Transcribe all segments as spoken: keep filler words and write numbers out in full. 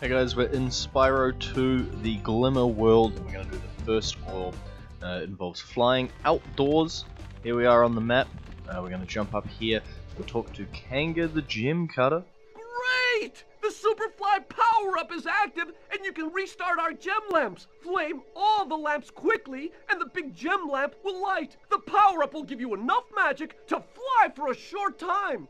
Hey guys, we're in Spyro two, the Glimmer World, and we're going to do the first world. Uh, it involves flying outdoors. Here we are on the map. Uh, we're going to jump up here. We'll talk to Kanga the Gem Cutter. Great! The Superfly power-up is active, and you can restart our gem lamps. Flame all the lamps quickly, and the big gem lamp will light. The power-up will give you enough magic to fly for a short time.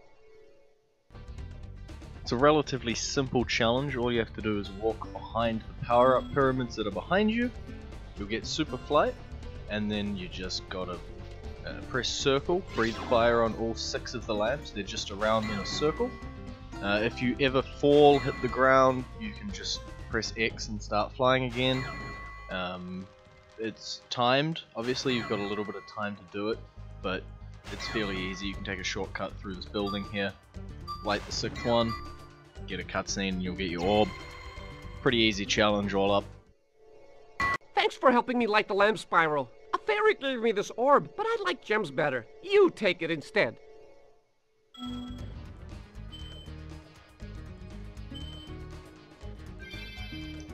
It's a relatively simple challenge. All you have to do is walk behind the power-up pyramids that are behind you. You'll get Superfly, and then you just gotta uh, press circle, breathe fire on all six of the lamps. They're just around in a circle. Uh, if you ever fall, hit the ground, you can just press X and start flying again. Um, it's timed. Obviously, you've got a little bit of time to do it, but it's fairly easy. You can take a shortcut through this building here, light the sixth one, get a cutscene, and you'll get your orb. Pretty easy challenge all up. Thanks for helping me light the lamp, Spyro. A fairy gave me this orb, but I like gems better. You take it instead.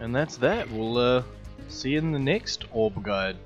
And that's that. We'll uh, see you in the next orb guide.